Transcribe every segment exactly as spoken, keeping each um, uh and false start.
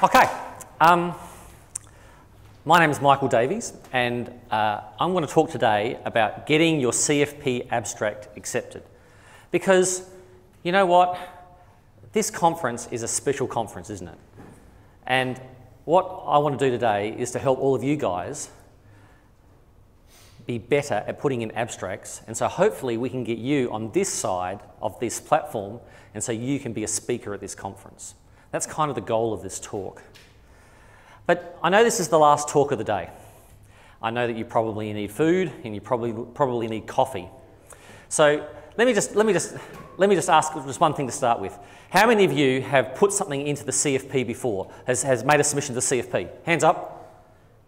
Okay, um, my name is Michael Davies, and uh, I'm going to talk today about getting your C F P abstract accepted. Because, you know what, this conference is a special conference, isn't it? And what I want to do today is to help all of you guys be better at putting in abstracts, and so hopefully we can get you on this side of this platform, and so you can be a speaker at this conference. That's kind of the goal of this talk. But I know this is the last talk of the day. I know that you probably need food and you probably probably need coffee. So let me just let me just let me just ask just one thing to start with. How many of you have put something into the C F P before? Has has made a submission to the C F P? Hands up.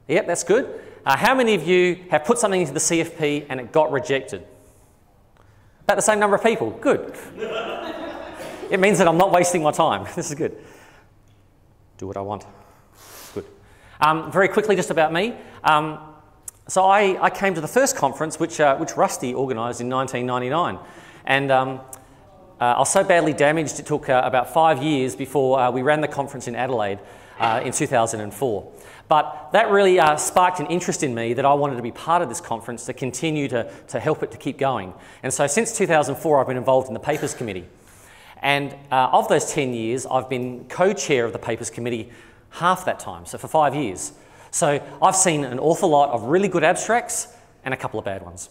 Yep, that's good. Uh, how many of you have put something into the C F P and it got rejected? About the same number of people. Good. It means that I'm not wasting my time. This is good. Do what I want. Good. Um, very quickly, just about me. Um, so I, I came to the first conference, which, uh, which Rusty organised in nineteen ninety-nine. And um, uh, I was so badly damaged, it took uh, about five years before uh, we ran the conference in Adelaide uh, in two thousand four. But that really uh, sparked an interest in me that I wanted to be part of this conference to continue to, to help it to keep going. And so since two thousand four, I've been involved in the Papers Committee. And uh, of those ten years, I've been co-chair of the Papers Committee half that time, so for five years. So I've seen an awful lot of really good abstracts and a couple of bad ones.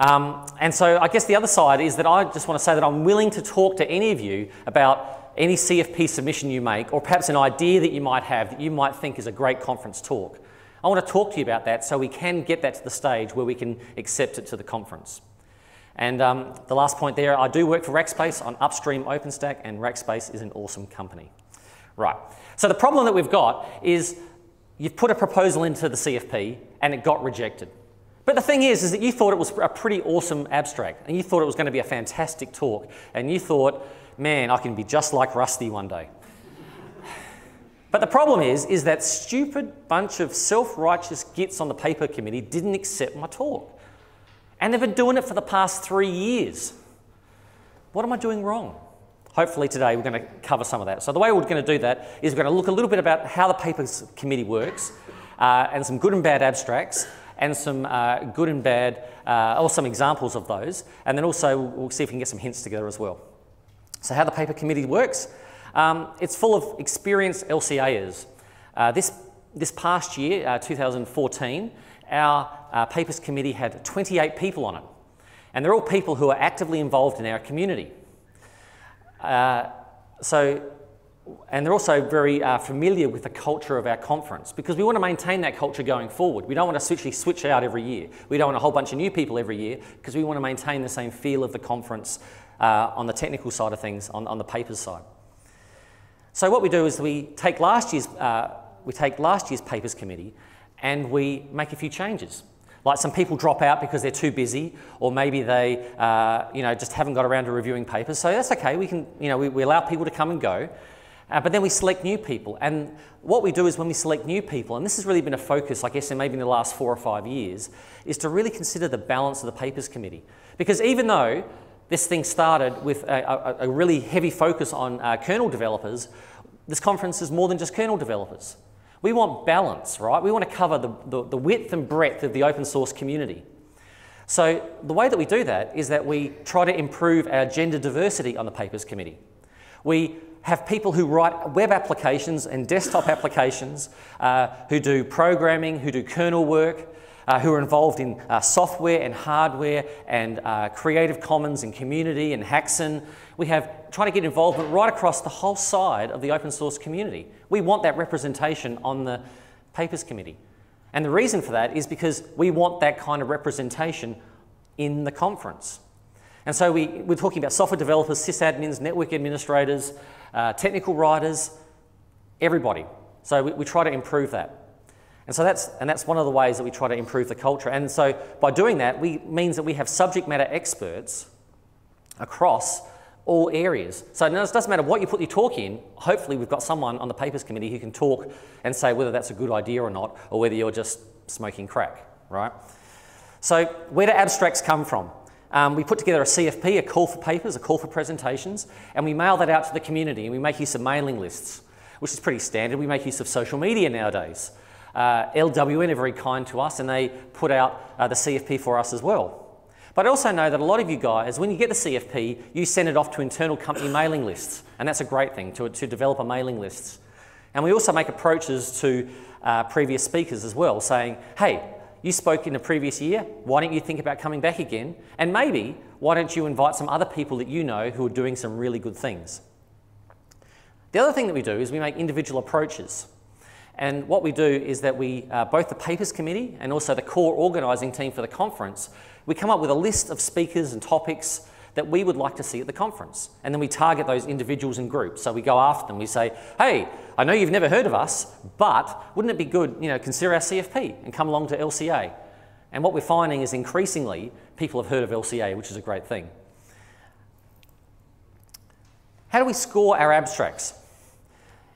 Um, and so I guess the other side is that I just want to say that I'm willing to talk to any of you about any C F P submission you make, or perhaps an idea that you might have that you might think is a great conference talk. I want to talk to you about that so we can get that to the stage where we can accept it to the conference. And um, the last point there, I do work for Rackspace on upstream OpenStack, and Rackspace is an awesome company. Right, so the problem that we've got is you've put a proposal into the C F P and it got rejected. But the thing is, is that you thought it was a pretty awesome abstract, and you thought it was going to be a fantastic talk, and you thought, man, I can be just like Rusty one day. But the problem is, is that stupid bunch of self-righteous gits on the paper committee didn't accept my talk. And they've been doing it for the past three years. What am I doing wrong? Hopefully today we're going to cover some of that. So the way we're going to do that is we're going to look a little bit about how the Papers Committee works, uh, and some good and bad abstracts, and some uh, good and bad, uh, or some examples of those. And then also we'll see if we can get some hints together as well. So how the Paper Committee works, um, it's full of experienced L C Aers. Uh, this, this past year, uh, two thousand fourteen, our uh, Papers Committee had twenty-eight people on it. And they're all people who are actively involved in our community. Uh, so, and they're also very uh, familiar with the culture of our conference, because we want to maintain that culture going forward. We don't want to switch, switch out every year. We don't want a whole bunch of new people every year, because we want to maintain the same feel of the conference uh, on the technical side of things, on, on the papers side. So what we do is we take last year's, uh, we take last year's Papers Committee and we make a few changes. Like some people drop out because they're too busy, or maybe they uh, you know, just haven't got around to reviewing papers. So that's okay, we, can, you know, we, we allow people to come and go. Uh, but then we select new people. And what we do is when we select new people, and this has really been a focus, I guess, in maybe in the last four or five years, is to really consider the balance of the Papers Committee. Because even though this thing started with a, a, a really heavy focus on uh, kernel developers, this conference is more than just kernel developers. We want balance, right? We want to cover the, the, the width and breadth of the open source community. So the way that we do that is that we try to improve our gender diversity on the Papers Committee. We have people who write web applications and desktop applications, uh, who do programming, who do kernel work, uh, who are involved in uh, software and hardware and uh, Creative Commons and community and Hackson. We have trying to get involvement right across the whole side of the open source community. We want that representation on the Papers Committee. And the reason for that is because we want that kind of representation in the conference. And so we, we're talking about software developers, sysadmins, network administrators, uh, technical writers, everybody. So we, we try to improve that. And so that's, and that's one of the ways that we try to improve the culture. And so by doing that, we means that we have subject matter experts across all areas. So it doesn't matter what you put your talk in, hopefully we've got someone on the Papers Committee who can talk and say whether that's a good idea or not, or whether you're just smoking crack, right? So where do abstracts come from? Um, we put together a C F P, a call for papers, a call for presentations, and we mail that out to the community, and we make use of mailing lists. which is pretty standard. We make use of social media nowadays. Uh, L W N are very kind to us, and they put out uh, the C F P for us as well. But I also know that a lot of you guys, when you get the C F P, you send it off to internal company mailing lists, and that's a great thing, to, to developer mailing lists. And we also make approaches to uh, previous speakers as well, saying, hey, you spoke in the previous year, why don't you think about coming back again? And maybe, why don't you invite some other people that you know who are doing some really good things? The other thing that we do is we make individual approaches. And what we do is that we, uh, both the papers committee and also the core organising team for the conference, we come up with a list of speakers and topics that we would like to see at the conference. And then we target those individuals and groups. So we go after them, we say, hey, I know you've never heard of us, but wouldn't it be good, you know, consider our C F P and come along to L C A. And what we're finding is increasingly people have heard of L C A, which is a great thing. How do we score our abstracts?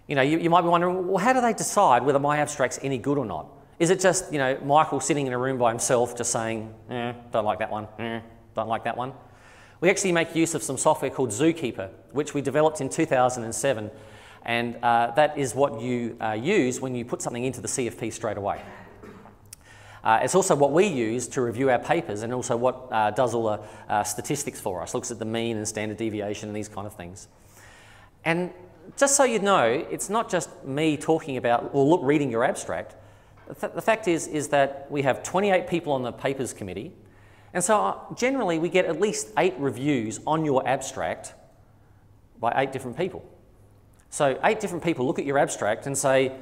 You know, you, you might be wondering, well, how do they decide whether my abstract's any good or not? Is it just, you know, Michael sitting in a room by himself just saying, eh, don't like that one, eh, don't like that one? We actually make use of some software called ZooKeeper, which we developed in two thousand seven, and uh, that is what you uh, use when you put something into the C F P straight away. Uh, it's also what we use to review our papers, and also what uh, does all the uh, statistics for us, looks at the mean and standard deviation and these kind of things. And just so you know, it's not just me talking about, well, look, reading your abstract. Th the fact is, is that we have twenty-eight people on the papers committee, and so generally we get at least eight reviews on your abstract by eight different people. So eight different people look at your abstract and say,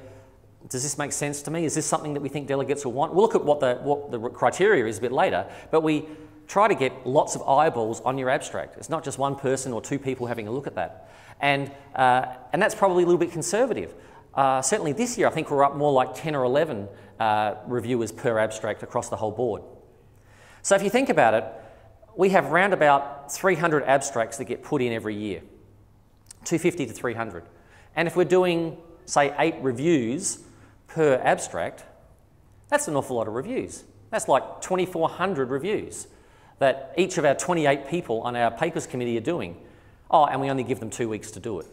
does this make sense to me? Is this something that we think delegates will want? We'll look at what the, what the criteria is a bit later, but we try to get lots of eyeballs on your abstract. It's not just one person or two people having a look at that. And, uh, and that's probably a little bit conservative. Uh, certainly this year I think we're up more like ten or eleven uh, reviewers per abstract across the whole board. So if you think about it, we have round about three hundred abstracts that get put in every year, two fifty to three hundred. And if we're doing, say, eight reviews per abstract, that's an awful lot of reviews. That's like twenty-four hundred reviews that each of our twenty-eight people on our papers committee are doing. Oh, and we only give them two weeks to do it.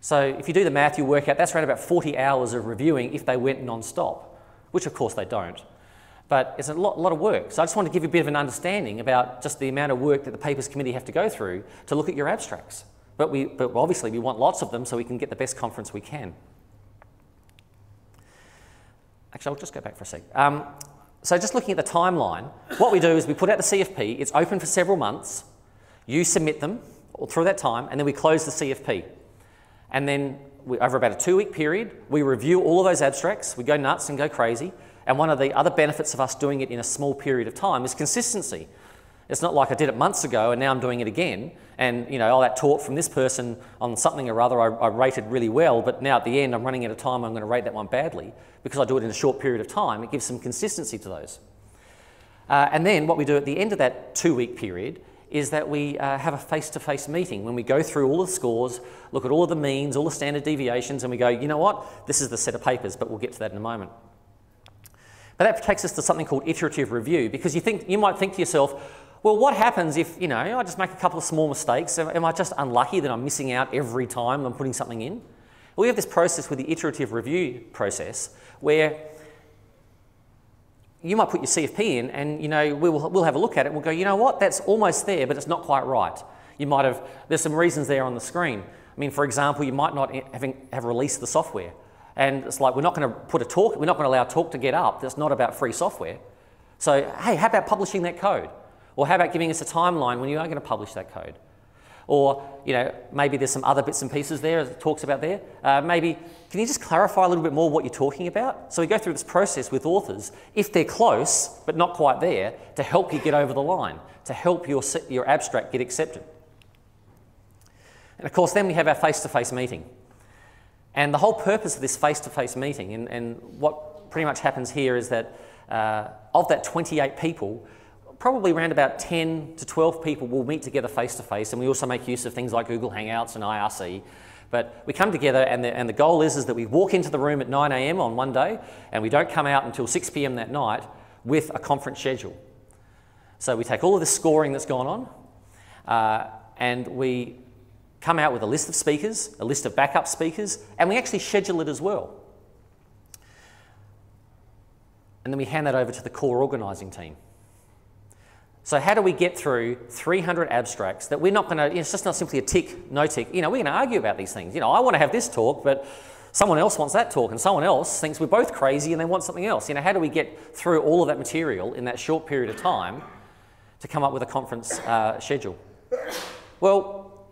So if you do the math, you work out that's around about forty hours of reviewing if they went non-stop, which of course they don't. But it's a lot, lot of work. So I just want to give you a bit of an understanding about just the amount of work that the papers committee have to go through to look at your abstracts. But, we, but obviously we want lots of them so we can get the best conference we can. Actually, I'll just go back for a sec. Um, so just looking at the timeline, what we do is we put out the C F P, it's open for several months, you submit them all through that time, and then we close the C F P. And then we, over about a two-week period, we review all of those abstracts, we go nuts and go crazy, and one of the other benefits of us doing it in a small period of time is consistency. It's not like I did it months ago and now I'm doing it again, and you know, all that talk from this person on something or other I, I rated really well, but now at the end I'm running out of time, I'm going to rate that one badly. Because I do it in a short period of time, it gives some consistency to those. Uh, and then what we do at the end of that two-week period is that we uh, have a face-to-face meeting when we go through all the scores, look at all of the means, all the standard deviations, and we go, you know what, this is the set of papers, but we'll get to that in a moment. But that takes us to something called iterative review, because you, think, you might think to yourself, well, what happens if, you know, I just make a couple of small mistakes? Am I just unlucky that I'm missing out every time I'm putting something in? We have this process with the iterative review process where you might put your C F P in and, you know, we'll, we'll have a look at it and we'll go, you know what, that's almost there, but it's not quite right. You might have, there's some reasons there on the screen. I mean, for example, you might not have, have released the software. And it's like, we're not going to put a talk, we're not going to allow a talk to get up that's not about free software. So, hey, how about publishing that code? Or how about giving us a timeline when you are going to publish that code? Or, you know, maybe there's some other bits and pieces there, as it talks about there. Uh, maybe, can you just clarify a little bit more what you're talking about? So we go through this process with authors, if they're close, but not quite there, to help you get over the line, to help your, your abstract get accepted. And of course, then we have our face-to-face meeting. And the whole purpose of this face-to-face meeting, and, and what pretty much happens here is that uh, of that twenty-eight people, probably around about ten to twelve people will meet together face-to-face, and we also make use of things like Google Hangouts and I R C. But we come together, and the, and the goal is, is that we walk into the room at nine A M on one day, and we don't come out until six P M that night with a conference schedule. So we take all of this scoring that's gone on, uh, and we come out with a list of speakers, a list of backup speakers, and we actually schedule it as well. And then we hand that over to the core organising team. So how do we get through three hundred abstracts that we're not going to, you know, it's just not simply a tick, no tick. You know, we're going to argue about these things. You know, I want to have this talk, but someone else wants that talk, and someone else thinks we're both crazy and they want something else. You know, how do we get through all of that material in that short period of time to come up with a conference uh, schedule? Well,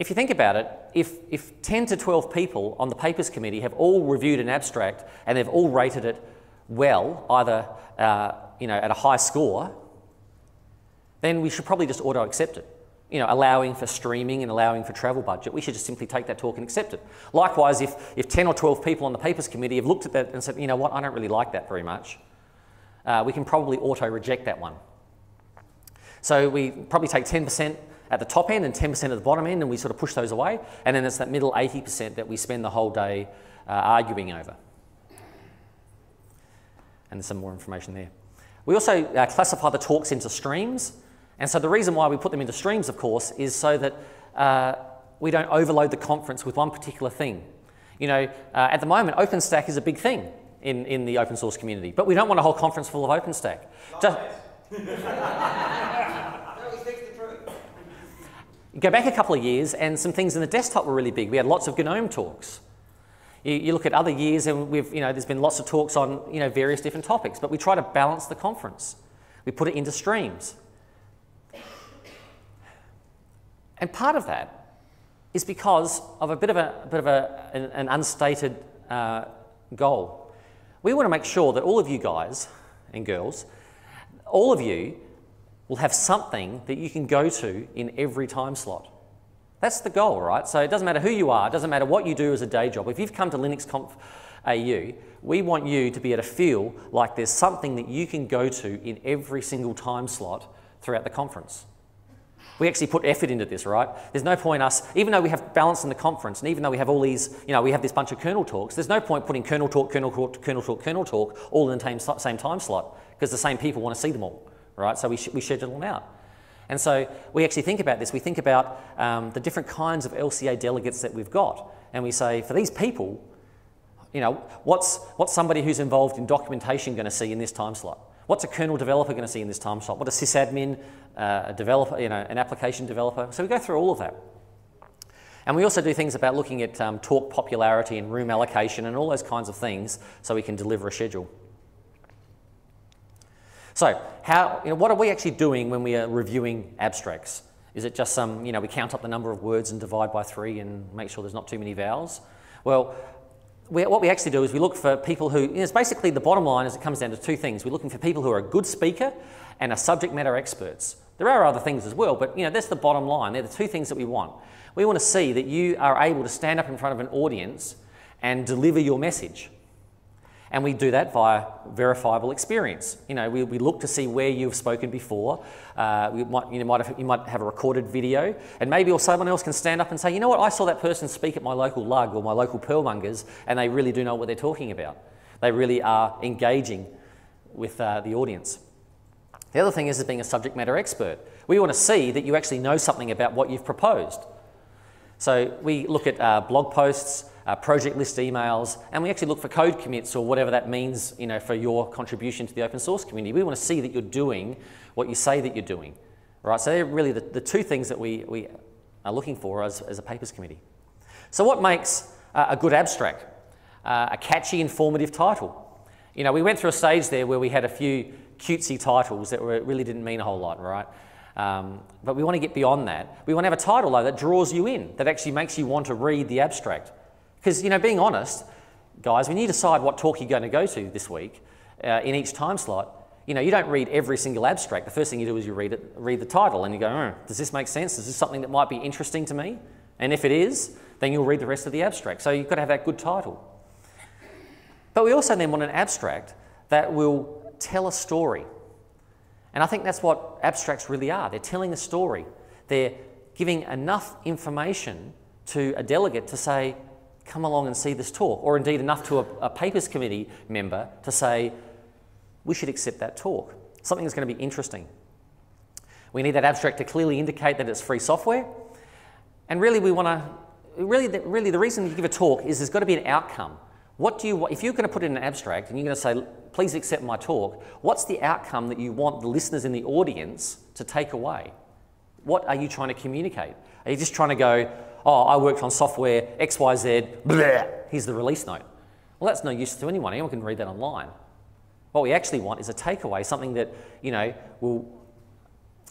if you think about it, if, if ten to twelve people on the papers committee have all reviewed an abstract and they've all rated it well, either uh, you know, at a high score, then we should probably just auto-accept it. You know, allowing for streaming and allowing for travel budget, we should just simply take that talk and accept it. Likewise, if, if ten or twelve people on the papers committee have looked at that and said, you know what, I don't really like that very much, uh, we can probably auto-reject that one. So we probably take ten percent at the top end and ten percent at the bottom end, and we sort of push those away, and then it's that middle eighty percent that we spend the whole day uh, arguing over. And there's some more information there. We also uh, classify the talks into streams, and so the reason why we put them into streams, of course, is so that uh, we don't overload the conference with one particular thing. You know, uh, at the moment, OpenStack is a big thing in, in the open source community, but we don't want a whole conference full of OpenStack. Go back a couple of years and some things in the desktop were really big. We had lots of GNOME talks. You, you look at other years and we've, you know, there's been lots of talks on, you know, various different topics, but we try to balance the conference. We put it into streams. And part of that is because of a bit of, a, a bit of a, an, an unstated uh, goal. We want to make sure that all of you guys and girls, all of you, will have something that you can go to in every time slot. That's the goal, right? So it doesn't matter who you are, it doesn't matter what you do as a day job. If you've come to Linux Conf A U, we want you to be able to feel like there's something that you can go to in every single time slot throughout the conference. We actually put effort into this, right? There's no point us, even though we have balance in the conference, and even though we have all these, you know, we have this bunch of kernel talks, there's no point putting kernel talk, kernel talk, kernel talk, kernel talk all in the same time slot, because the same people want to see them all. Right? So we, we schedule them out. And so we actually think about this. We think about um, the different kinds of L C A delegates that we've got. And we say, for these people, you know, what's, what's somebody who's involved in documentation going to see in this time slot? What's a kernel developer going to see in this time slot? What a sysadmin, uh, a developer, you know, an application developer? So we go through all of that. And we also do things about looking at um, talk popularity and room allocation and all those kinds of things so we can deliver a schedule. So, how, you know, what are we actually doing when we are reviewing abstracts? Is it just some, you know, we count up the number of words and divide by three and make sure there's not too many vowels? Well, we, what we actually do is we look for people who, you know, it's basically the bottom line is it comes down to two things. We're looking for people who are a good speaker and are subject matter experts. There are other things as well, but, you know, that's the bottom line. They're the two things that we want. We want to see that you are able to stand up in front of an audience and deliver your message. And we do that via verifiable experience. You know, we, we look to see where you've spoken before. Uh, we might, you, know, might have, you might have a recorded video, and maybe someone else can stand up and say, you know what, I saw that person speak at my local lug or my local Perlmongers, and they really do know what they're talking about. They really are engaging with uh, the audience. The other thing is, is being a subject matter expert. We want to see that you actually know something about what you've proposed. So we look at uh, blog posts, Uh, project list emails, and we actually look for code commits or whatever that means, you know, for your contribution to the open source community. We want to see that you're doing what you say that you're doing, right? So they're really the, the two things that we, we are looking for as, as a papers committee. So what makes uh, a good abstract? Uh, a catchy, informative title. You know, we went through a stage there where we had a few cutesy titles that were, really didn't mean a whole lot, right? Um, but we want to get beyond that. We want to have a title, though, that draws you in, that actually makes you want to read the abstract. Because, you know, being honest, guys, when you decide what talk you're going to go to this week, uh, in each time slot, you know, you don't read every single abstract. The first thing you do is you read it, read the title, and you go, oh, does this make sense? Is this something that might be interesting to me? And if it is, then you'll read the rest of the abstract. So you've got to have that good title. But we also then want an abstract that will tell a story. And I think that's what abstracts really are. They're telling a story. They're giving enough information to a delegate to say, come along and see this talk, or indeed enough to a, a papers committee member to say, we should accept that talk. Something that's going to be interesting. We need that abstract to clearly indicate that it's free software, And really, we want to really, the, really, the reason you give a talk is there's got to be an outcome. What do you if you're going to put in an abstract and you're going to say, "Please accept my talk," what's the outcome that you want the listeners in the audience to take away? What are you trying to communicate? Are you just trying to go, "Oh, I worked on software X Y Z, bleh, here's the release note"? Well, that's no use to anyone. Anyone can read that online. What we actually want is a takeaway, something that, you know, will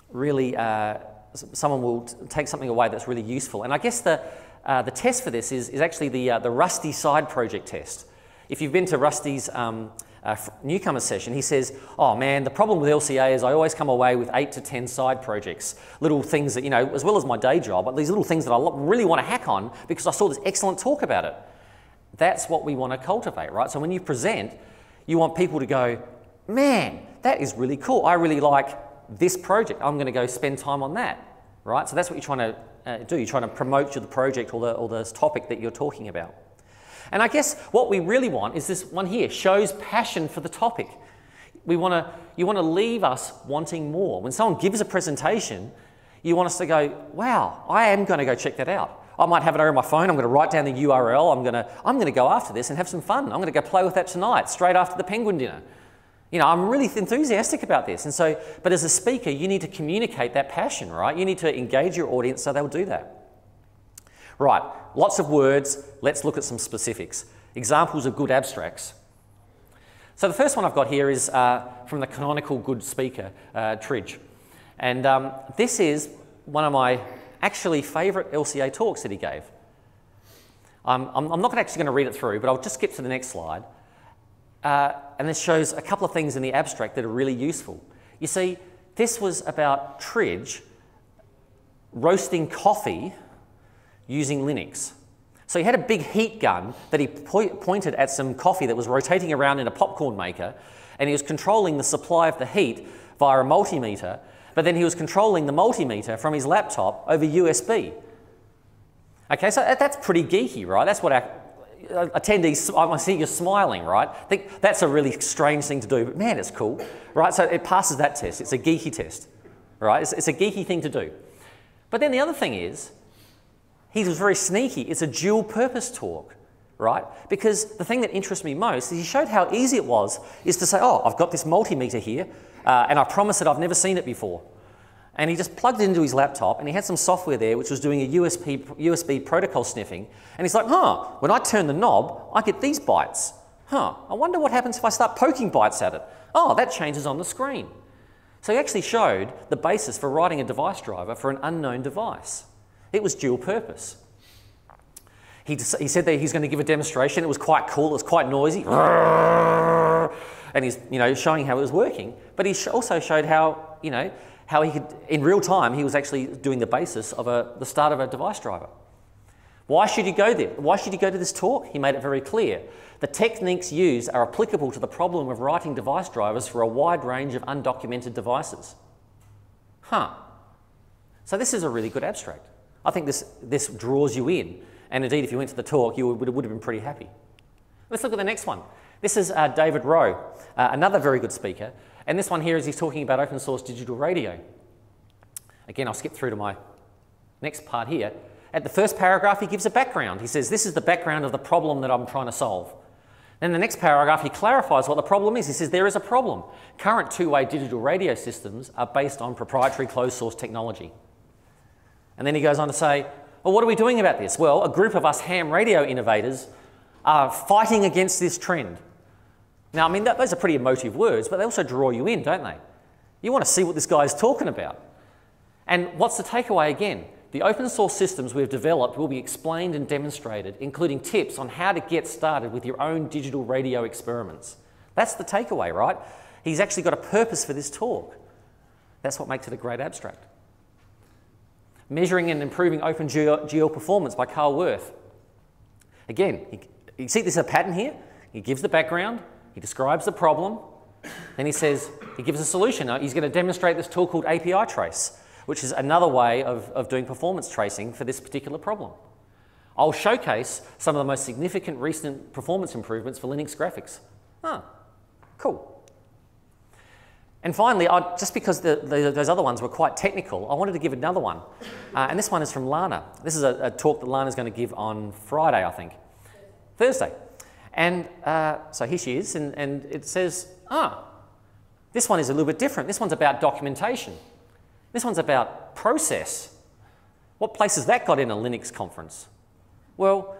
really, uh, someone will take something away that's really useful. And I guess the, uh, the test for this is, is actually the, uh, the Rusty side project test. If you've been to Rusty's um, uh, newcomer session, he says, "Oh man, the problem with L C A is I always come away with eight to ten side projects, little things that, you know, as well as my day job, but these little things that I really want to hack on because I saw this excellent talk about it." That's what we want to cultivate, right? So when you present, you want people to go, "Man, that is really cool. I really like this project. I'm going to go spend time on that," right? So that's what you're trying to uh, do. You're trying to promote to the project or the, or the topic that you're talking about. And I guess what we really want is this one here, shows passion for the topic. We want to, you want to leave us wanting more. When someone gives a presentation, you want us to go, "Wow, I am going to go check that out. I might have it over my phone. I'm going to write down the U R L. I'm going to, I'm going to go after this and have some fun. I'm going to go play with that tonight, straight after the penguin dinner. You know, I'm really enthusiastic about this." And so, but as a speaker, you need to communicate that passion, right? You need to engage your audience so they'll do that. Right, lots of words. Let's look at some specifics. Examples of good abstracts. So the first one I've got here is uh, from the canonical good speaker, uh, Tridge. And um, this is one of my actually favourite L C A talks that he gave. Um, I'm, I'm not actually going to read it through, but I'll just skip to the next slide. Uh, and this shows a couple of things in the abstract that are really useful. You see, this was about Tridge roasting coffee using Linux. So he had a big heat gun that he po- pointed at some coffee that was rotating around in a popcorn maker, and he was controlling the supply of the heat via a multimeter, but then he was controlling the multimeter from his laptop over U S B. Okay, so that's pretty geeky, right? That's what our attendees, I see you're smiling, right? I think that's a really strange thing to do, but man, it's cool, right? So it passes that test. It's a geeky test, right? It's, it's a geeky thing to do. But then the other thing is, he was very sneaky. It's a dual purpose talk, right? Because the thing that interests me most is he showed how easy it was is to say, "Oh, I've got this multimeter here, Uh, and I promise that I've never seen it before." And he just plugged it into his laptop, and he had some software there which was doing a U S B, U S B protocol sniffing. And he's like, "Huh, when I turn the knob, I get these bytes. Huh, I wonder what happens if I start poking bytes at it. Oh, that changes on the screen." So he actually showed the basis for writing a device driver for an unknown device. It was dual purpose. He, he said that he's going to give a demonstration. It was quite cool. It was quite noisy. And he's, you know, showing how it was working, but he sh also showed how, you know, how he could, in real time, he was actually doing the basis of a, the start of a device driver. Why should you go there? Why should you go to this talk? He made it very clear. The techniques used are applicable to the problem of writing device drivers for a wide range of undocumented devices. Huh. So this is a really good abstract. I think this, this draws you in, and indeed, if you went to the talk, you would, would have been pretty happy. Let's look at the next one. This is uh, David Rowe, uh, another very good speaker. And this one here is he's talking about open source digital radio. Again, I'll skip through to my next part here. At the first paragraph, he gives a background. He says, "This is the background of the problem that I'm trying to solve." Then the next paragraph, he clarifies what the problem is. He says, "There is a problem. Current two-way digital radio systems are based on proprietary closed source technology." And then he goes on to say, "Well, what are we doing about this? Well, a group of us ham radio innovators are fighting against this trend." Now, I mean, that, those are pretty emotive words, but they also draw you in, don't they? You want to see what this guy is talking about. And what's the takeaway again? The open source systems we've developed will be explained and demonstrated, including tips on how to get started with your own digital radio experiments. That's the takeaway, right? He's actually got a purpose for this talk. That's what makes it a great abstract. Measuring and improving OpenGL performance by Carl Worth. Again, he, you see there's a pattern here? He gives the background. He describes the problem, then he says, he gives a solution. He's going to demonstrate this tool called A P I trace, which is another way of, of doing performance tracing for this particular problem. I'll showcase some of the most significant recent performance improvements for Linux graphics. Ah, cool. And finally, I, just because the, the, those other ones were quite technical, I wanted to give another one. Uh, and this one is from Lana. This is a, a talk that Lana's going to give on Friday, I think. Thursday. And uh, so here she is, and, and it says, ah, this one is a little bit different. This one's about documentation. This one's about process. What place has that got in a Linux conference? Well,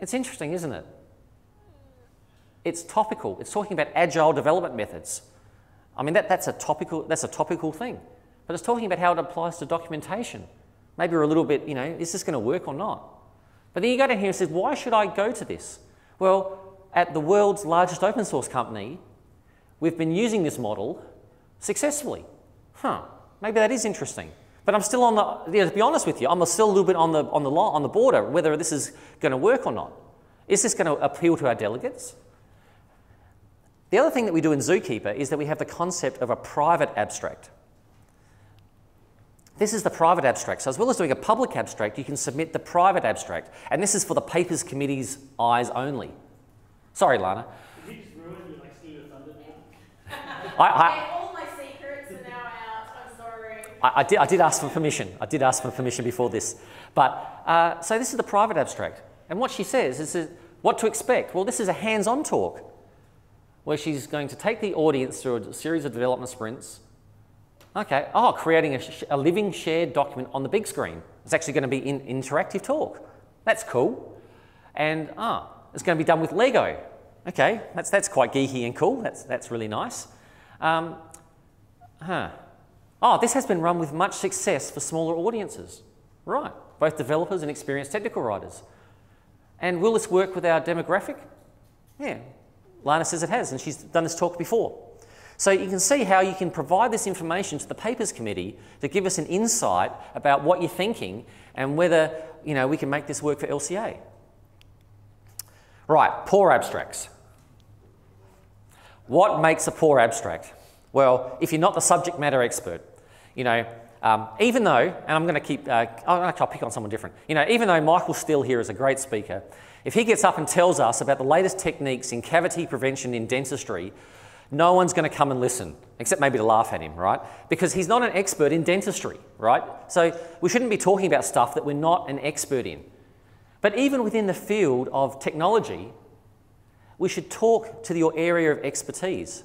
it's interesting, isn't it? It's topical. It's talking about agile development methods. I mean, that, that's, a topical, that's a topical thing. But it's talking about how it applies to documentation. Maybe we're a little bit, you know, is this going to work or not? But then you go down here and say, why should I go to this? Well, at the world's largest open source company, we've been using this model successfully. Huh, maybe that is interesting. But I'm still on the, you know, to be honest with you, I'm still a little bit on the, on the, on the border whether this is going to work or not. Is this going to appeal to our delegates? The other thing that we do in ZooKeeper is that we have the concept of a private abstract. This is the private abstract. So as well as doing a public abstract, you can submit the private abstract. And this is for the papers committee's eyes only. Sorry, Lana. Did you just ruin your like student thunder now? I, I, all my secrets are now out. I'm sorry. I, I, did, I did ask for permission. I did ask for permission before this. But, uh, so this is the private abstract. And what she says is, is what to expect. Well, this is a hands-on talk, where she's going to take the audience through a series of development sprints. Okay, oh, creating a, sh a living shared document on the big screen. It's actually going to be an interactive talk. That's cool. And ah, oh, it's going to be done with Lego. Okay, that's, that's quite geeky and cool. That's, that's really nice. Um, huh. Oh, this has been run with much success for smaller audiences. Right, both developers and experienced technical writers. And will this work with our demographic? Yeah. Lana says it has, and she's done this talk before. So you can see how you can provide this information to the papers committee to give us an insight about what you're thinking and whether, you know, we can make this work for L C A. Right, poor abstracts. What makes a poor abstract? Well, if you're not the subject matter expert, you know, um, even though, and I'm going to keep, uh, I'll pick on someone different, you know, even though Michael Still here is a great speaker, if he gets up and tells us about the latest techniques in cavity prevention in dentistry, no one's going to come and listen, except maybe to laugh at him, right? Because he's not an expert in dentistry, right? So we shouldn't be talking about stuff that we're not an expert in. But even within the field of technology, we should talk to your area of expertise.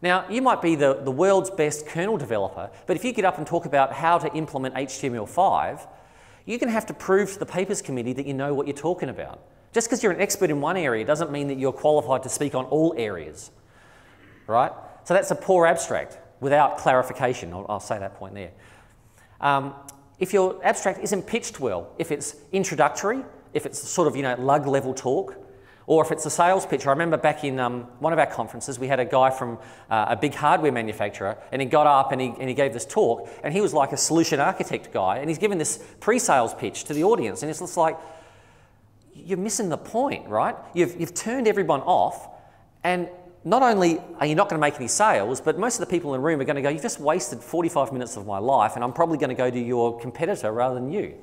Now, you might be the, the world's best kernel developer, but if you get up and talk about how to implement H T M L five, you're going to have to prove to the papers committee that you know what you're talking about. Just because you're an expert in one area doesn't mean that you're qualified to speak on all areas, right? So that's a poor abstract without clarification. I'll, I'll say that point there. Um, if your abstract isn't pitched well, if it's introductory, if it's sort of, you know, lug level talk, or if it's a sales pitch. I remember back in um, one of our conferences, we had a guy from uh, a big hardware manufacturer, and he got up and he, and he gave this talk, and he was like a solution architect guy, and he's given this pre-sales pitch to the audience, and it's just like, you're missing the point, right? You've, you've turned everyone off, and not only are you not going to make any sales, but most of the people in the room are going to go, you've just wasted forty-five minutes of my life, and I'm probably going to go to your competitor rather than you.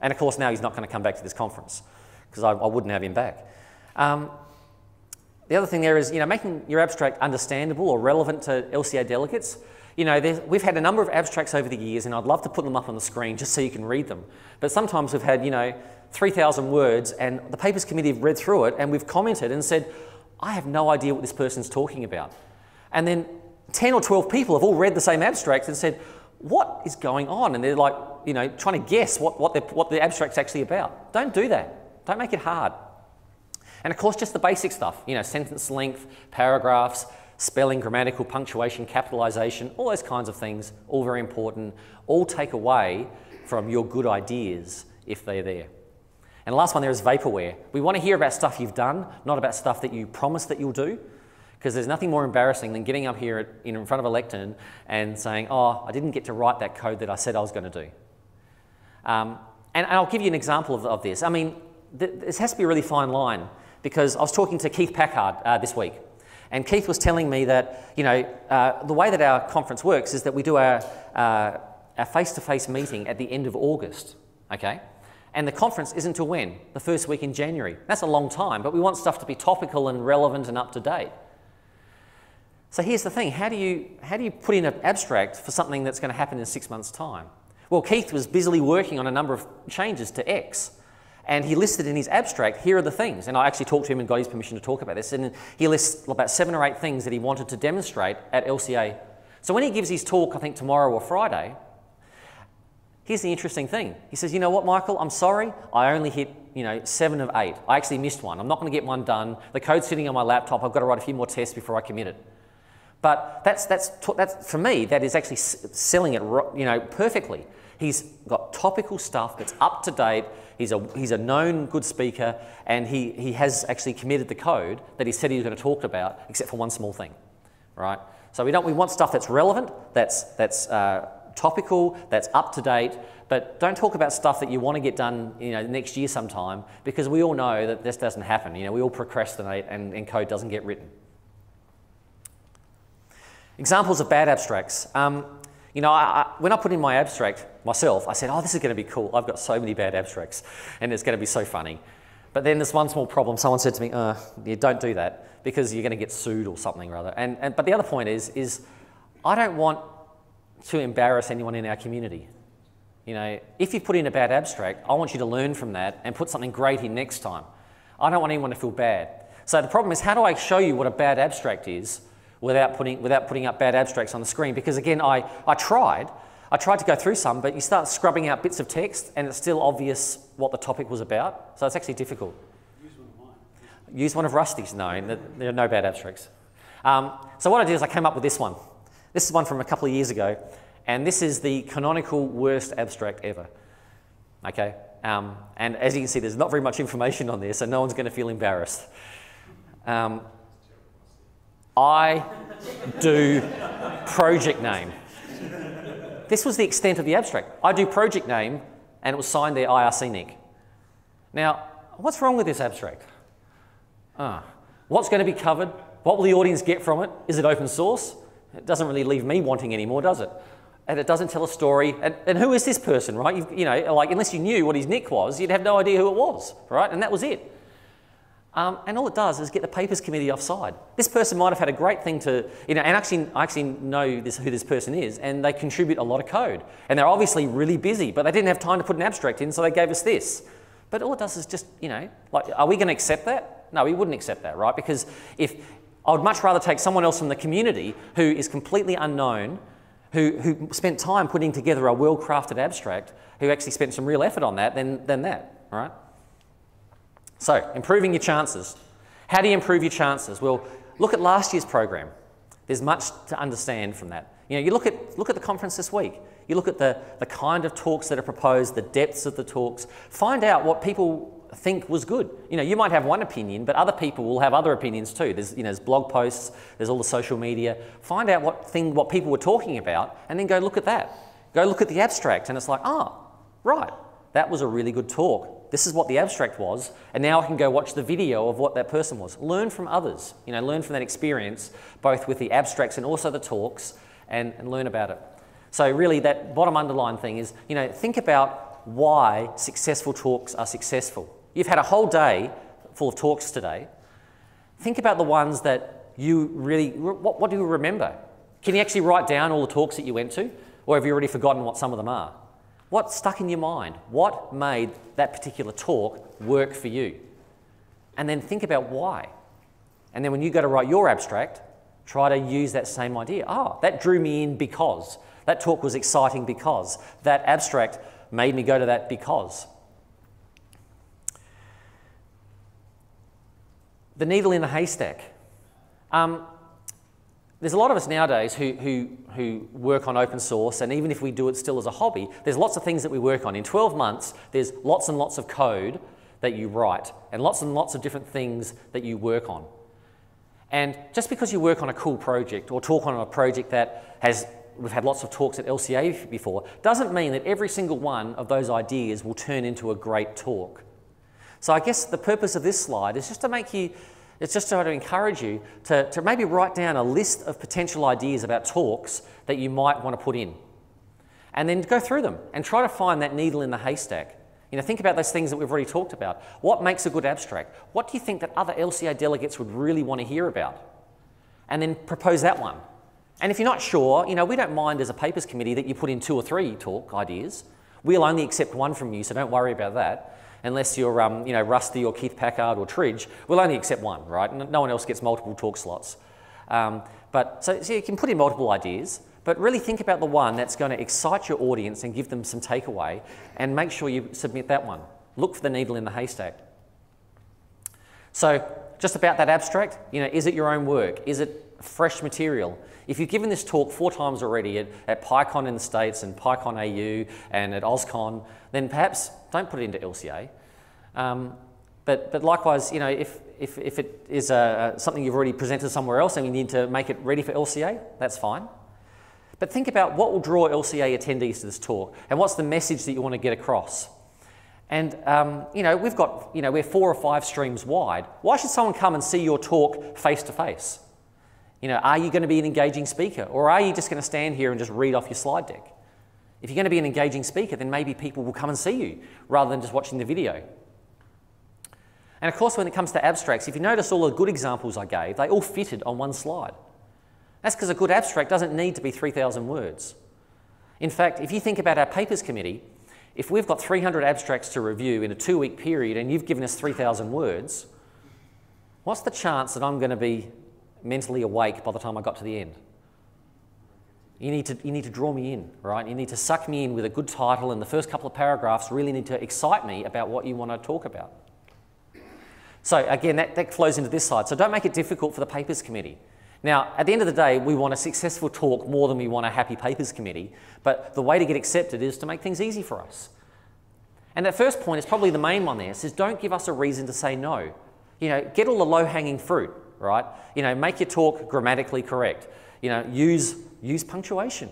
And of course, now he's not going to come back to this conference, because I, I wouldn't have him back. Um, the other thing there is, you know, making your abstract understandable or relevant to L C A delegates. You know, we've had a number of abstracts over the years, and I'd love to put them up on the screen just so you can read them. But sometimes we've had, you know, three thousand words, and the papers committee have read through it, and we've commented and said, I have no idea what this person's talking about. And then ten or twelve people have all read the same abstract and said, what is going on? And they're like, you know, trying to guess what, what, the, what the abstract's actually about. Don't do that. Don't make it hard. And of course, just the basic stuff, you know, sentence length, paragraphs, spelling, grammatical, punctuation, capitalization, all those kinds of things, all very important, all take away from your good ideas if they're there. And the last one there is vaporware. We want to hear about stuff you've done, not about stuff that you promise that you'll do, because there's nothing more embarrassing than getting up here at, in front of a lectern and saying, oh, I didn't get to write that code that I said I was going to do. Um, and, and I'll give you an example of, of this. I mean, th this has to be a really fine line, because I was talking to Keith Packard uh, this week, and Keith was telling me that, you know, uh, the way that our conference works is that we do our, uh, our face-to-face meeting at the end of August, okay? And the conference isn't till when? The first week in January. That's a long time, but we want stuff to be topical and relevant and up to date. So here's the thing, how do you, how do you put in an abstract for something that's going to happen in six months' time? Well, Keith was busily working on a number of changes to X, and he listed in his abstract, here are the things, and I actually talked to him and got his permission to talk about this, and he lists about seven or eight things that he wanted to demonstrate at L C A. So when he gives his talk, I think tomorrow or Friday, here's the interesting thing. He says, you know what, Michael, I'm sorry, I only hit, you know, seven of eight. I actually missed one. I'm not going to get one done. The code's sitting on my laptop. I've got to write a few more tests before I commit it. But that's, that's, that's, for me, that is actually selling it, you know, perfectly. He's got topical stuff that's up to date. He's a, he's a known good speaker, and he, he has actually committed the code that he said he was going to talk about, except for one small thing, right? So we, don't, we want stuff that's relevant, that's, that's uh, topical, that's up to date, but don't talk about stuff that you want to get done, you know, next year sometime, because we all know that this doesn't happen. You know, we all procrastinate, and, and code doesn't get written. Examples of bad abstracts. Um, you know, I, I, when I put in my abstract myself, I said, oh, this is going to be cool. I've got so many bad abstracts, and it's going to be so funny. But then there's one small problem. Someone said to me, uh, yeah, don't do that, because you're going to get sued or something rather. And, and, but the other point is, is I don't want to embarrass anyone in our community. You know, if you put in a bad abstract, I want you to learn from that and put something great in next time. I don't want anyone to feel bad. So the problem is, how do I show you what a bad abstract is without putting, without putting up bad abstracts on the screen? Because again, I, I tried. I tried to go through some, but you start scrubbing out bits of text and it's still obvious what the topic was about. So it's actually difficult. Use one of mine. Use one of Rusty's. No, there are no bad abstracts. Um, so what I did is I came up with this one. This is one from a couple of years ago, and this is the canonical worst abstract ever. Okay? Um, and as you can see, there's not very much information on this, and no one's going to feel embarrassed. Um, I do project name. This was the extent of the abstract. I do project name, and it was signed there I R C Nick. Now, what's wrong with this abstract? Ah, what's going to be covered? What will the audience get from it? Is it open source? It doesn't really leave me wanting anymore, does it? And it doesn't tell a story. And, and who is this person, right? You've, you know, like, unless you knew what his nick was, you'd have no idea who it was, right? And that was it. Um, and all it does is get the papers committee offside. This person might have had a great thing to, you know, and actually, I actually know this, who this person is, and they contribute a lot of code. And they're obviously really busy, but they didn't have time to put an abstract in, so they gave us this. But all it does is just, you know, like, are we going to accept that? No, we wouldn't accept that, right? Because if, I would much rather take someone else from the community who is completely unknown, who, who spent time putting together a well-crafted abstract, who actually spent some real effort on that, than, than that, right? So, improving your chances. How do you improve your chances? Well, look at last year's program. There's much to understand from that. You know, you look at, look at the conference this week. You look at the, the kind of talks that are proposed, the depths of the talks. Find out what people think was good. You know, you might have one opinion, but other people will have other opinions too. There's, you know, there's blog posts, there's all the social media. Find out what thing, what people were talking about, and then go look at that. Go look at the abstract, and it's like, ah, oh, right, that was a really good talk. This is what the abstract was, and now I can go watch the video of what that person was. Learn from others. You know, learn from that experience, both with the abstracts and also the talks, and, and learn about it. So really, that bottom underline thing is, you know, think about why successful talks are successful. You've had a whole day full of talks today. Think about the ones that you really, what, what do you remember? Can you actually write down all the talks that you went to? Or have you already forgotten what some of them are? What stuck in your mind? What made that particular talk work for you? And then think about why. And then when you go to write your abstract, try to use that same idea. Oh, that drew me in because. That talk was exciting because. That abstract made me go to that because. The needle in the haystack. Um, there's a lot of us nowadays who, who, who work on open source, and even if we do it still as a hobby, there's lots of things that we work on. In twelve months, there's lots and lots of code that you write, and lots and lots of different things that you work on. And just because you work on a cool project or talk on a project that has, we've had lots of talks at L C A before, doesn't mean that every single one of those ideas will turn into a great talk. So I guess the purpose of this slide is just to make you, it's just to try to encourage you to, to maybe write down a list of potential ideas about talks that you might want to put in. And then go through them and try to find that needle in the haystack. You know, think about those things that we've already talked about. What makes a good abstract? What do you think that other L C A delegates would really want to hear about? and then propose that one. And if you're not sure, you know, we don't mind as a papers committee that you put in two or three talk ideas. We'll only accept one from you, so don't worry about that. Unless you're, um, you know, Rusty or Keith Packard or Tridge, we'll only accept one, right? No one else gets multiple talk slots. Um, but so, so you can put in multiple ideas, but really think about the one that's going to excite your audience and give them some takeaway, and make sure you submit that one. Look for the needle in the haystack. So just about that abstract, you know, is it your own work? Is it fresh material? If you've given this talk four times already at, at PyCon in the States and PyCon A U and at OSCON, then perhaps don't put it into L C A. Um, but, but likewise, you know, if, if, if it is uh, something you've already presented somewhere else and you need to make it ready for L C A, that's fine. But think about what will draw L C A attendees to this talk, and what's the message that you want to get across. And um, you know, we've got, you know, we're four or five streams wide. Why should someone come and see your talk face to face? You know, are you going to be an engaging speaker, or are you just going to stand here and just read off your slide deck? If you're going to be an engaging speaker, then maybe people will come and see you rather than just watching the video. And of course, when it comes to abstracts, if you notice all the good examples I gave, they all fitted on one slide. That's because a good abstract doesn't need to be three thousand words. In fact, if you think about our papers committee, if we've got three hundred abstracts to review in a two-week period and you've given us three thousand words, what's the chance that I'm going to be mentally awake by the time I got to the end? You need to, you need to draw me in, right? You need to suck me in with a good title, and the first couple of paragraphs really need to excite me about what you want to talk about. So again, that, that flows into this side. So don't make it difficult for the papers committee. Now, at the end of the day, we want a successful talk more than we want a happy papers committee, but the way to get accepted is to make things easy for us. And that first point is probably the main one there, is don't give us a reason to say no. You know, get all the low-hanging fruit, right? You know, make your talk grammatically correct. You know, use, use punctuation,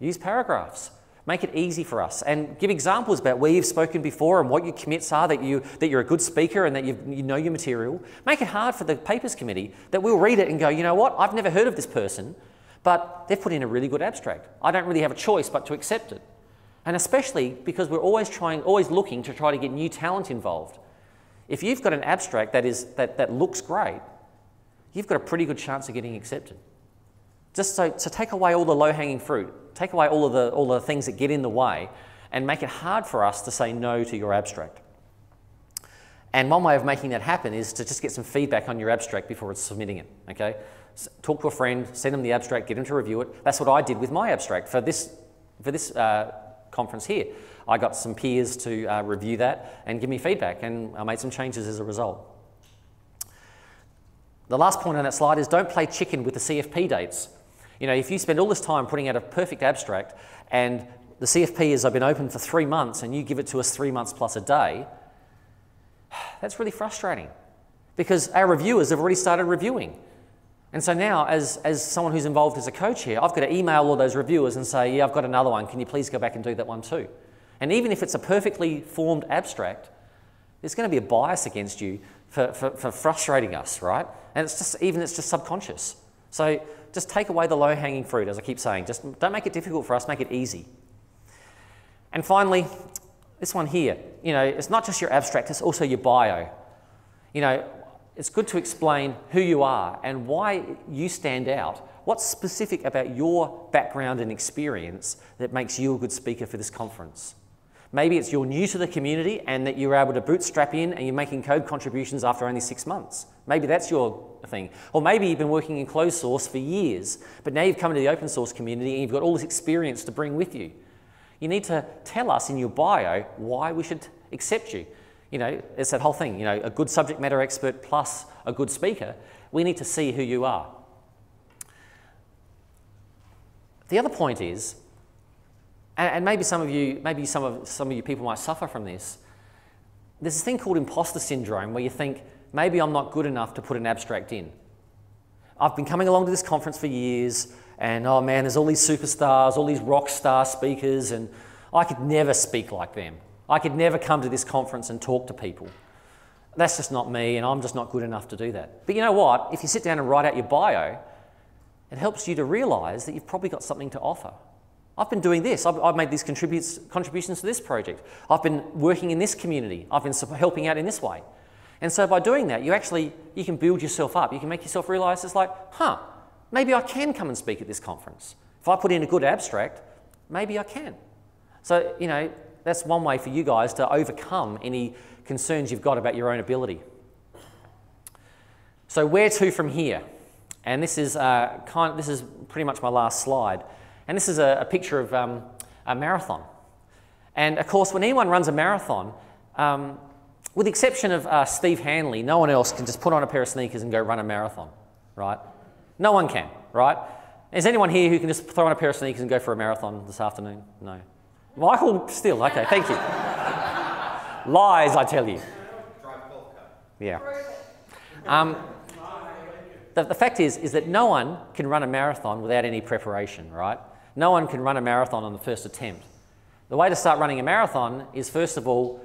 use paragraphs. Make it easy for us, and give examples about where you've spoken before and what your commits are, that, you, that you're a good speaker and that you've, you know your material. Make it hard for the papers committee that we'll read it and go, you know what, I've never heard of this person, but they've put in a really good abstract. I don't really have a choice but to accept it. And especially because we're always trying, always looking to try to get new talent involved. If you've got an abstract that, is, that, that looks great, you've got a pretty good chance of getting accepted. Just so, so take away all the low-hanging fruit. Take away all of the, all the things that get in the way, and make it hard for us to say no to your abstract. And one way of making that happen is to just get some feedback on your abstract before it's submitting it, okay? So talk to a friend, send them the abstract, get them to review it. That's what I did with my abstract for this, for this uh, conference here. I got some peers to uh, review that and give me feedback, and I made some changes as a result. The last point on that slide is don't play chicken with the C F P dates. You know, if you spend all this time putting out a perfect abstract and the C F P has been open for three months and you give it to us three months plus a day, that's really frustrating because our reviewers have already started reviewing. And so now, as, as someone who's involved as a co-chair, I've got to email all those reviewers and say, yeah, I've got another one. Can you please go back and do that one too? And even if it's a perfectly formed abstract, there's going to be a bias against you for, for, for frustrating us, right? And it's just, even it's just subconscious. So just take away the low-hanging fruit, as I keep saying. Just don't make it difficult for us, make it easy. And finally, this one here. You know, it's not just your abstract, it's also your bio. You know, it's good to explain who you are and why you stand out. What's specific about your background and experience that makes you a good speaker for this conference? Maybe it's you're new to the community and that you're able to bootstrap in and you're making code contributions after only six months. Maybe that's your thing. Or maybe you've been working in closed source for years, but now you've come into the open source community and you've got all this experience to bring with you. You need to tell us in your bio why we should accept you. You know, it's that whole thing, you know, a good subject matter expert plus a good speaker. We need to see who you are. The other point is, and maybe some of you, maybe some of, some of you people might suffer from this. There's this thing called imposter syndrome where you think, maybe I'm not good enough to put an abstract in. I've been coming along to this conference for years, and oh man, there's all these superstars, all these rock star speakers, and I could never speak like them. I could never come to this conference and talk to people. That's just not me, and I'm just not good enough to do that. But you know what? If you sit down and write out your bio, it helps you to realize that you've probably got something to offer. I've been doing this, I've, I've made these contributes, contributions to this project. I've been working in this community. I've been helping out in this way. And so by doing that, you actually, you can build yourself up. You can make yourself realize it's like, huh, Maybe I can come and speak at this conference. If I put in a good abstract, maybe I can. So, you know, that's one way for you guys to overcome any concerns you've got about your own ability. So where to from here? And this is, uh, kind of, this is pretty much my last slide. And this is a, a picture of um, a marathon. And of course, when anyone runs a marathon, um, with the exception of uh, Steve Hanley, no one else can just put on a pair of sneakers and go run a marathon, right? No one can, right? Is anyone here who can just throw on a pair of sneakers and go for a marathon this afternoon? No. Michael Still, okay, thank you. Lies, I tell you. Yeah. Um, the, the fact is, is that no one can run a marathon without any preparation, right? No one can run a marathon on the first attempt. The way to start running a marathon is, first of all,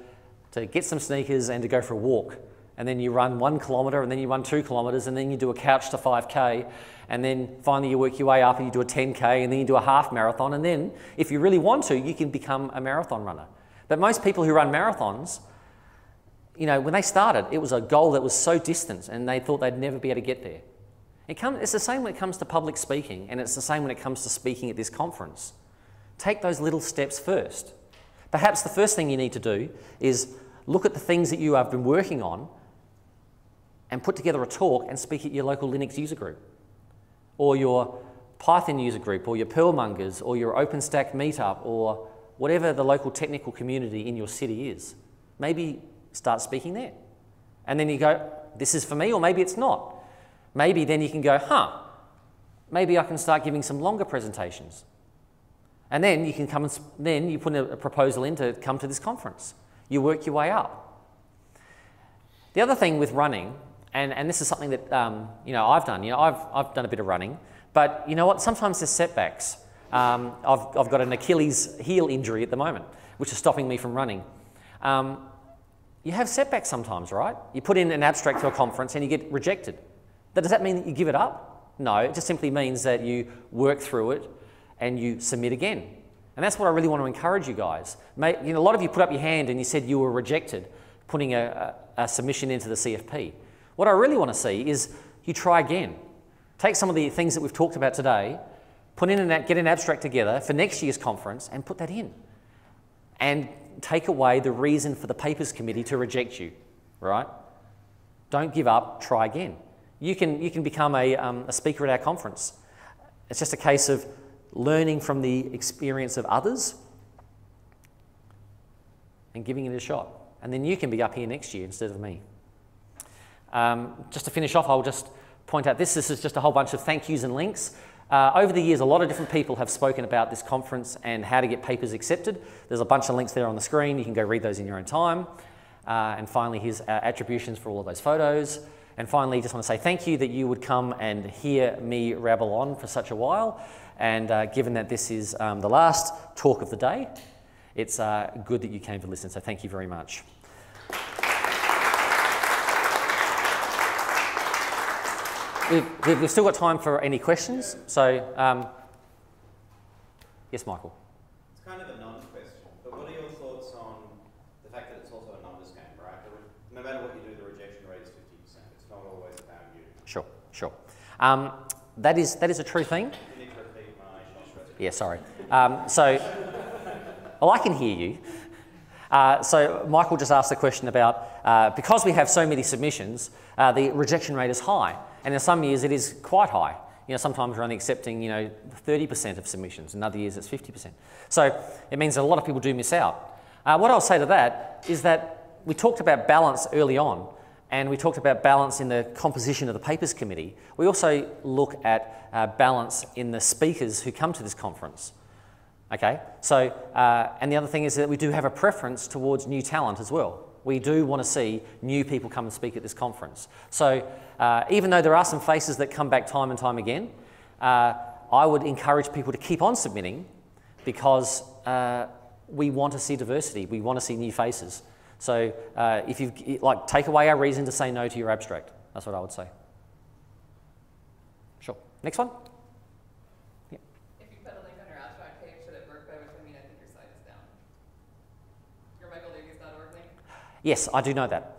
to get some sneakers and to go for a walk. And then you run one kilometre, and then you run two kilometres, and then you do a couch to five K, and then finally you work your way up and you do a ten K, and then you do a half marathon, and then, if you really want to, you can become a marathon runner. But most people who run marathons, you know, when they started, it was a goal that was so distant, and they thought they'd never be able to get there. It come, it's the same when it comes to public speaking, and it's the same when it comes to speaking at this conference. Take those little steps first. Perhaps the first thing you need to do is look at the things that you have been working on, and put together a talk and speak at your local Linux user group, or your Python user group, or your Perlmongers, or your OpenStack meetup, or whatever the local technical community in your city is. Maybe start speaking there. And then you go, this is for me, or maybe it's not. Maybe then you can go, huh, maybe I can start giving some longer presentations. And then you can come and, then you put a proposal in to come to this conference. You work your way up. The other thing with running, And, and this is something that um, you know, I've done. You know, I've, I've done a bit of running, but you know what? Sometimes there's setbacks. Um, I've, I've got an Achilles heel injury at the moment, which is stopping me from running. Um, you have setbacks sometimes, right? You put in an abstract to a conference and you get rejected. But does that mean that you give it up? No, it just simply means that you work through it and you submit again. And that's what I really want to encourage you guys. Mate, you know, a lot of you put up your hand and you said you were rejected putting a, a, a submission into the C F P. What I really want to see is you try again. Take some of the things that we've talked about today, put in an, get an abstract together for next year's conference and put that in. And take away the reason for the papers committee to reject you, right? Don't give up, try again. You can, you can become a, um, a speaker at our conference. It's just a case of learning from the experience of others and giving it a shot. And then you can be up here next year instead of me. Um, just to finish off, I'll just point out this. This is just a whole bunch of thank yous and links. Uh, over the years, a lot of different people have spoken about this conference and how to get papers accepted. There's a bunch of links there on the screen. You can go read those in your own time. Uh, and finally, here's uh, attributions for all of those photos. And finally, just want to say thank you that you would come and hear me rabble on for such a while. And uh, given that this is um, the last talk of the day, it's uh, good that you came to listen. So thank you very much. We've, we've still got time for any questions, so um, yes, Michael. It's kind of a non-question, but what are your thoughts on the fact that it's also a numbers game, right? No matter what you do, the rejection rate is fifty percent. It's not always about you. Sure, sure. Um, that is that is a true thing. You need to repeat my question. Yeah, sorry. Um, so, well, I can hear you. Uh, so Michael just asked the question about uh, because we have so many submissions, uh, the rejection rate is high. And in some years, it is quite high. You know, sometimes we're only accepting, you know, thirty percent of submissions. In other years, it's fifty percent. So it means that a lot of people do miss out. Uh, what I'll say to that is that we talked about balance early on, and we talked about balance in the composition of the papers committee. We also look at uh, balance in the speakers who come to this conference. Okay. So, uh, and the other thing is that we do have a preference towards new talent as well. We do want to see new people come and speak at this conference. So uh, even though there are some faces that come back time and time again, uh, I would encourage people to keep on submitting because uh, we want to see diversity. We want to see new faces. So uh, if you like, take away our reason to say no to your abstract. That's what I would say. Sure. Next one. Yeah. If you put a link on your abstract page, should it work? By which I mean, I think your site is down. Your Michael Davies dot org link. Yes, I do know that.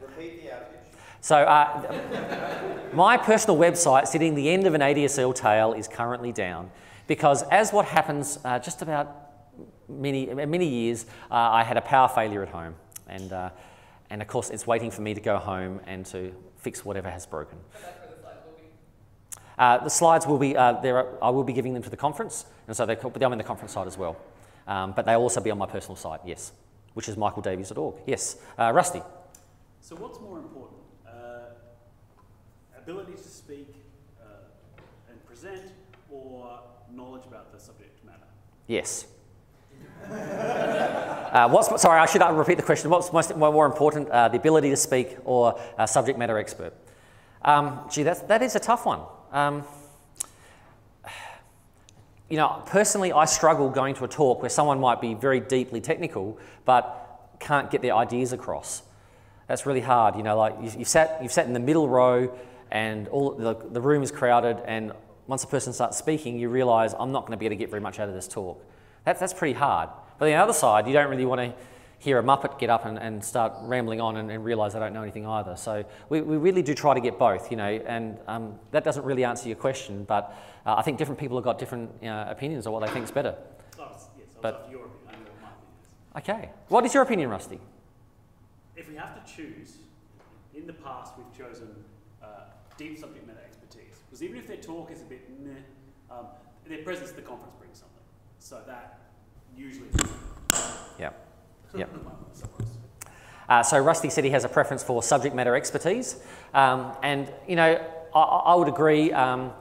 Repeat the outage. So, uh, My personal website sitting the end of an A D S L tail is currently down because, as what happens uh, just about many, many years, uh, I had a power failure at home. And, uh, and of course, it's waiting for me to go home and to fix whatever has broken. Uh, the slides will be, uh, there are, I will be giving them to the conference, and so they're, they're on the conference site as well. Um, but they'll also be on my personal site, yes, which is michael davies dot org. Yes, uh, Rusty. So what's more important? Uh, ability to speak uh, and present, or knowledge about the subject matter? Yes. uh, what's, sorry, I should repeat the question. What's most, more important, uh, the ability to speak or uh, subject matter expert? Um, gee, that's, that is a tough one. Um, you know, personally, I struggle going to a talk where someone might be very deeply technical but can't get their ideas across. That's really hard. You know, like you, you sat, you've sat in the middle row, and all the, the room is crowded. And once a person starts speaking, you realise I'm not going to be able to get very much out of this talk. That's that's pretty hard. But on the other side, you don't really want to hear a muppet get up and, and start rambling on and, and realise they don't know anything either. So we, we really do try to get both, you know, and um, that doesn't really answer your question, but uh, I think different people have got different uh, opinions on what they think is better. Oh, yes, but, your opinion, I know what my opinion is. Okay. What is your opinion, Rusty? If we have to choose, in the past we've chosen uh, deep subject matter expertise, because even if their talk is a bit meh, um, their presence at the conference brings something. So that usually is yeah. Yep. Uh, so Rusty said he has a preference for subject matter expertise, um, and you know I, I would agree, um,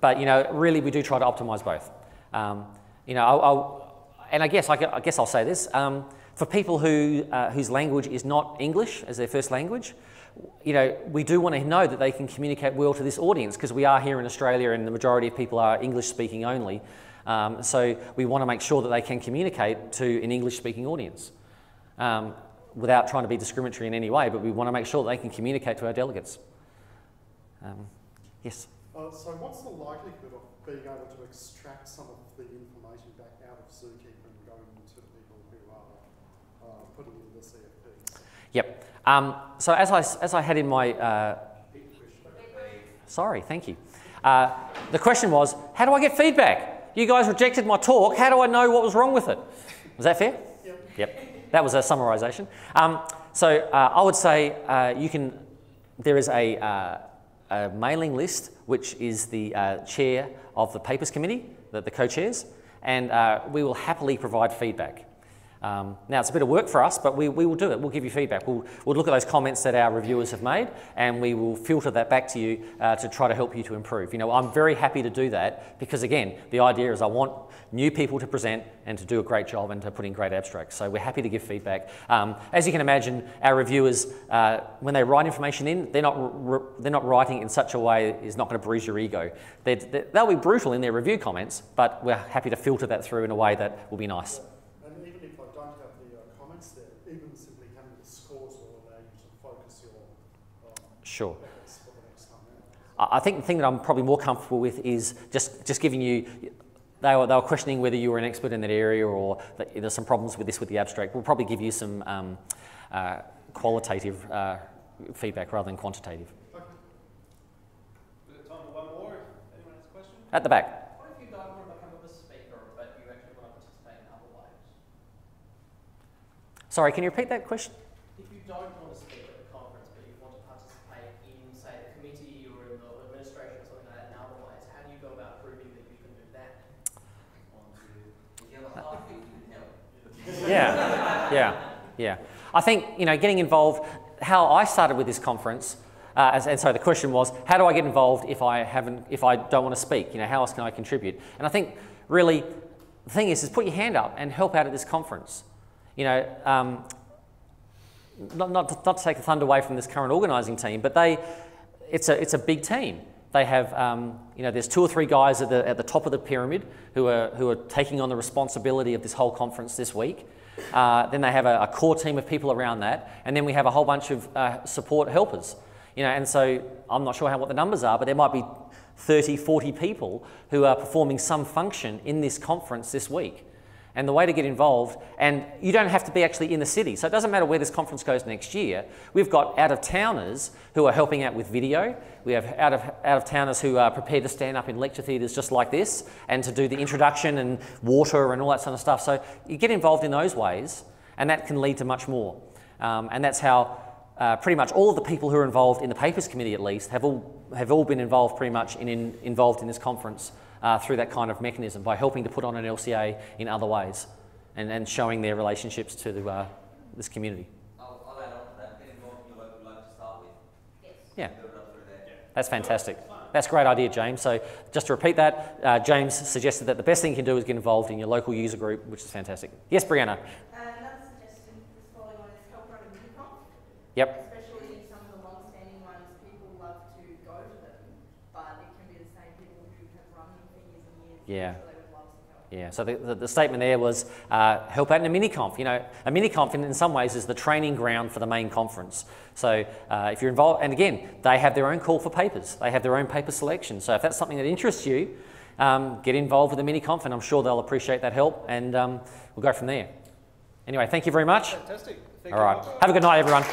but you know really we do try to optimise both. Um, you know, I'll, I'll, and I guess I, I guess I'll say this um, for people who uh, whose language is not English as their first language. You know, we do want to know that they can communicate well to this audience because we are here in Australia and the majority of people are English speaking only. Um, so we want to make sure that they can communicate to an English-speaking audience um, without trying to be discriminatory in any way, but we want to make sure that they can communicate to our delegates. Um, yes? Uh, so what's the likelihood of being able to extract some of the information back out of ZooKeeper and going to the people who are uh, putting in the C F Ps? Yep. Um, so as I, as I had in my... Uh, sorry, thank you. Uh, the question was, how do I get feedback? You guys rejected my talk, how do I know what was wrong with it? Was that fair? Yep. Yep. That was a summarisation. Um, so uh, I would say uh, you can, there is a, uh, a mailing list which is the uh, chair of the papers committee, the, the co-chairs, and uh, we will happily provide feedback. Um, now it's a bit of work for us, but we, we will do it, we'll give you feedback. We'll, we'll look at those comments that our reviewers have made and we will filter that back to you uh, to try to help you to improve. You know, I'm very happy to do that because again, the idea is I want new people to present and to do a great job and to put in great abstracts. So we're happy to give feedback. Um, as you can imagine, our reviewers, uh, when they write information in, they're not, they're not writing in such a way is not going to bruise your ego. They're, they'll be brutal in their review comments, but we're happy to filter that through in a way that will be nice. Sure. I think the thing that I'm probably more comfortable with is just, just giving you, they were, they were questioning whether you were an expert in that area or that there's some problems with this with the abstract. We'll probably give you some um, uh, qualitative uh, feedback rather than quantitative. Okay. Is it time for one more? Anyone has a question? At the back. What if you guys want to become a speaker but you actually want to participate in other ways? Sorry, can you repeat that question? If you don't want to speak, yeah, yeah, yeah. I think, you know, getting involved, how I started with this conference, uh, as, and so the question was, how do I get involved if I haven't, if I don't want to speak? You know, how else can I contribute? And I think, really, the thing is, is put your hand up and help out at this conference. You know, um, not, not, to, not to take the thunder away from this current organising team, but they, it's a, it's a big team. They have, um, you know, there's two or three guys at the, at the top of the pyramid who are, who are taking on the responsibility of this whole conference this week. Uh, then they have a, a core team of people around that. And then we have a whole bunch of uh, support helpers. You know, and so I'm not sure how, what the numbers are, but there might be thirty, forty people who are performing some function in this conference this week. and the way to get involved, and you don't have to be actually in the city, so it doesn't matter where this conference goes next year. We've got out-of-towners who are helping out with video. We have out-of-towners who are prepared to stand up in lecture theatres just like this and to do the introduction and water and all that sort of stuff. So you get involved in those ways, and that can lead to much more. Um, and that's how uh, pretty much all of the people who are involved in the papers committee, at least, have all, have all been involved pretty much in, in, involved in this conference Uh, through that kind of mechanism, by helping to put on an L C A in other ways and, and showing their relationships to the, uh, this community. I'll, I'll add on to that. Get involved in your local life to start with. Yes. Yeah. Build it up through there. Yeah. That's fantastic. That's a great idea, James. So just to repeat that, uh, James suggested that the best thing you can do is get involved in your local user group, which is fantastic. Yes, Brianna? Uh, another suggestion is following on is help running UConf. Yep. Yeah, yeah. So the, the, the statement there was uh, help out in a mini-conf. You know, a mini-conf in, in some ways is the training ground for the main conference. So uh, if you're involved, and again, they have their own call for papers. They have their own paper selection. So if that's something that interests you, um, get involved with the mini-conf, and I'm sure they'll appreciate that help, and um, we'll go from there. Anyway, thank you very much. Fantastic. Thank All right. Have a good night, everyone.